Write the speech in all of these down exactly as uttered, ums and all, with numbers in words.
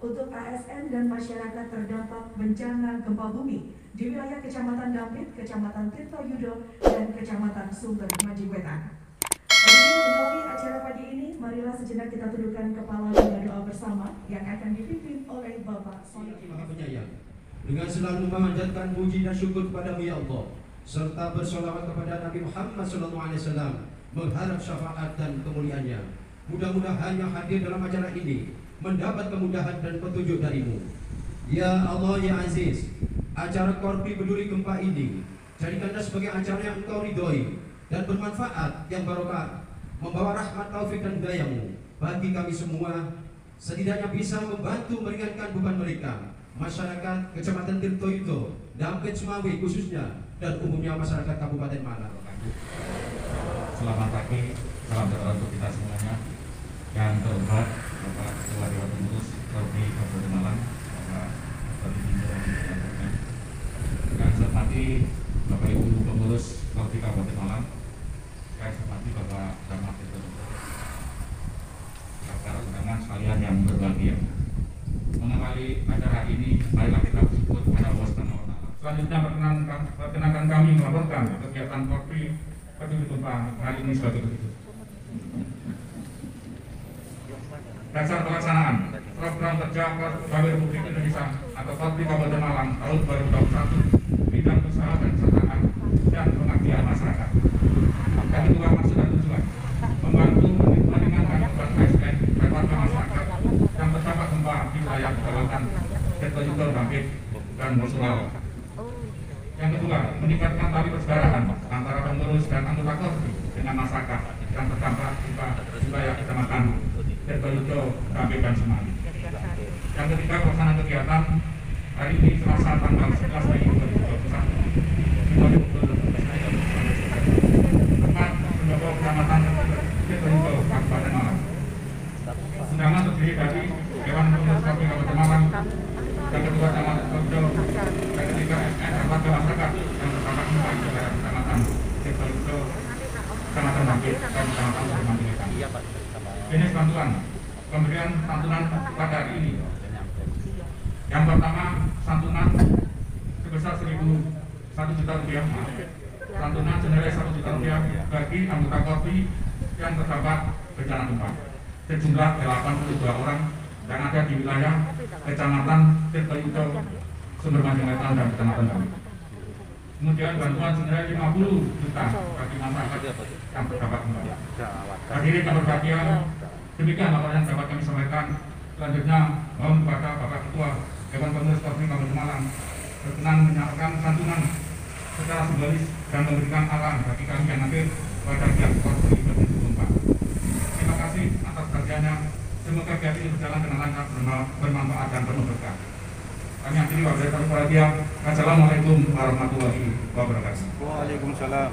untuk A S N dan masyarakat terdampak bencana gempa bumi di wilayah Kecamatan Dampit, Kecamatan Tirtoyudo, dan Kecamatan Sumber Manjing Wetan. Mengawali acara pagi ini, marilah sejenak kita tundukkan kepala dengan doa bersama yang akan dipimpin oleh Bapak Sony Mahabenyayan. Dengan selalu memanjatkan puji dan syukur kepada-Mu ya Allah, serta bersolawat kepada Nabi Muhammad shallallahu alaihi wasallam, mengharap syafaat dan kemuliaannya. Mudah-mudahan yang hadir dalam acara ini mendapat kemudahan dan petunjuk darimu. Ya Allah ya Aziz, acara KORPRI peduli gempa ini jadikanlah sebagai acara yang Engkau ridhoi dan bermanfaat yang barokah, membawa rahmat, taufik dan dayamu bagi kami semua, setidaknya bisa membantu meringankan beban mereka, masyarakat Kecamatan Tirtoyudo, Dampit, Sumawe khususnya, dan umumnya masyarakat Kabupaten Malang. Selamat pagi, salam sejahtera untuk kita semuanya. Yang terhormat Bapak Ketua Dewan Pengurus KORPRI Kabupaten Malang, Bapak yang saya hormati Bapak Ibu Pengurus KORPRI Kabupaten Malang, yang saya hormati Bapak Camat Tirtoyudo, Bapak undangan sekalian yang berbahagia. Mengawali acara ini, marilah kita bersyukur kepada Allah Subhanahu wa Ta'ala. Selanjutnya perkenankan, perkenankan kami melaporkan kegiatan KORPRI peduli gempa hari ini sebagai berikut. Dasar pelaksanaan program kerja KORPRI Republik Indonesia atau KORPRI Kabupaten Malang tahun dua ribu dua puluh satu, bidang usaha dan kesejahteraan dan pengabdian masyarakat. Dan itu maksud dan tujuan membantu meringankan beban A S N dan warga masyarakat yang terdampak gempa di wilayah Malang, Tirtoyudo, Dampit, dan Sumawe. Yang kedua, meningkatkan tali persaudaraan antara pengurus dan anggota KORPRI dengan masyarakat yang terdampak gempa di wilayah Kecamatan Tirtoyudo, Dampit, dan Sumawe. Yang ketiga, pelaksanaan kegiatan hari ini Selasa tanggal sebelas Mei dua ribu dua puluh satu di tempat Pendopo Kecamatan Tirtoyudo, Kabupaten Malang. Undangan terdiri dari Dewan Pengurus KORPRI Kabupaten Malang, yang kedua Camat Tirtoyudo, yang ketiga S D N tiga Telagasari yang pertama kembali ke Kecamatan Tirtoyudo, Kecamatan Dampit, dan Kecamatan Sumber Manjing Wetan. Jenis bantuan pemberian santunan pada hari ini. Yang pertama, santunan sebesar satu juta rupiah, santunan senilai satu juta rupiah bagi anggota KORPRI yang terdampak bencana gempa sejumlah delapan puluh dua orang yang ada di wilayah Kecamatan Tirtoyudo, Sumber Manjing Wetan, dan Kecamatan Dampit. Kemudian bantuan senilai lima puluh juta bagi masyarakat yang terdampak gempa. Hadirin yang berbahagia, demikian laporan yang dapat kami sampaikan. Selanjutnya, mohon kepada Bapak Ketua Dewan Pengurus KORPRI Kabupaten Malang berkenan menyatakan santunan secara simbolis dan memberikan alam bagi kami yang hadir pada pihak KORPRI dua ribu dua puluh empat. Terima kasih atas kerjanya. Semoga kegiatan ini berjalan dengan lancar, bermanfaat dan penuh berkah. Kami akhiri wabillahi taufiq. Assalamualaikum warahmatullahi wabarakatuh. Waalaikumsalam.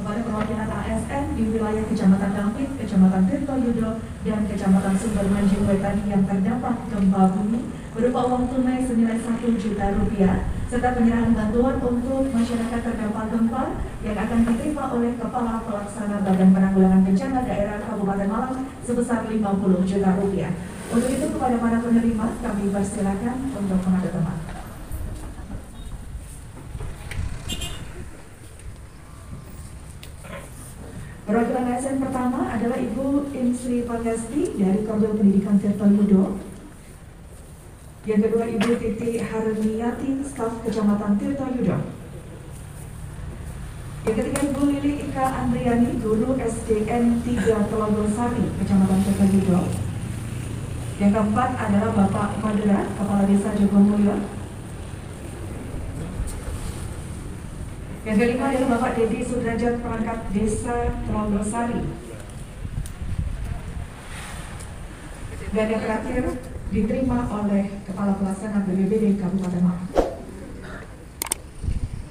Kepada perwakilan A S N di wilayah Kecamatan Dampit, Kecamatan Tirtoyudo, dan Kecamatan Sumber Manjing Wetan yang terdampak gempa bumi berupa uang tunai senilai satu juta rupiah serta penyerahan bantuan untuk masyarakat terdampak gempa yang akan diterima oleh Kepala Pelaksana Badan Penanggulangan Bencana Daerah Kabupaten Malang sebesar lima puluh juta rupiah. Untuk itu kepada para penerima kami persilakan untuk mengadu tempat. Perwakilan A S N pertama adalah Ibu Insri Pangesti dari Komite Pendidikan Tirtoyudo. Yang kedua Ibu Titi Harmiyati, staf Kecamatan Tirtoyudo. Yang ketiga Ibu Lili Ika Andriani, guru S D N tiga Telagasari, Kecamatan Tirtoyudo. Yang keempat adalah Bapak Madras, Kepala Desa Jogomulyo. Yang kelima adalah Bapak Dedi Sudrajat, perangkat desa Telongsari. Dan yang terakhir diterima oleh Kepala Pelaksana B B B D Kabupaten Malang.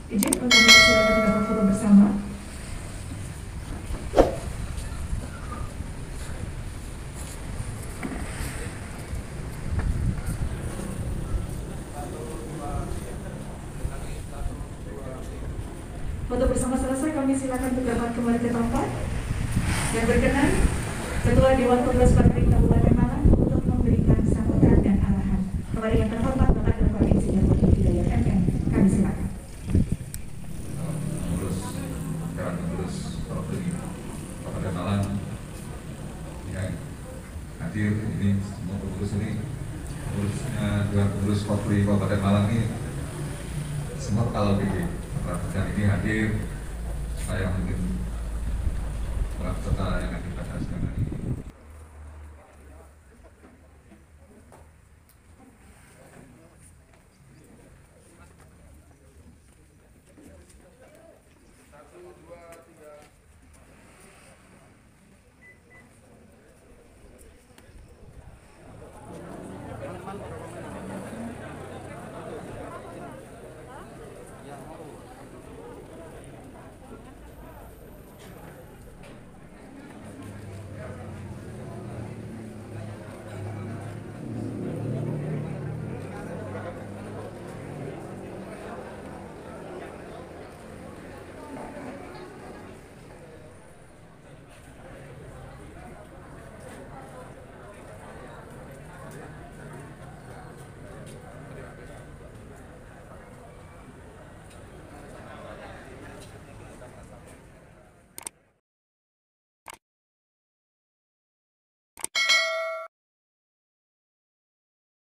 Izin untuk silakan kita foto bersama. Untuk bersama selesai, kami silakan bergerak kembali ke tempat. Dan berkenan, Ketua Dewan Pengurus KORPRI Kabupaten Malang untuk memberikan santunan. hadir ini semua pengurus ini, pengurusnya dua pengurus KORPRI Kabupaten Malang ini semua kalau di perhatian ini hadir, saya mungkin orang peserta yang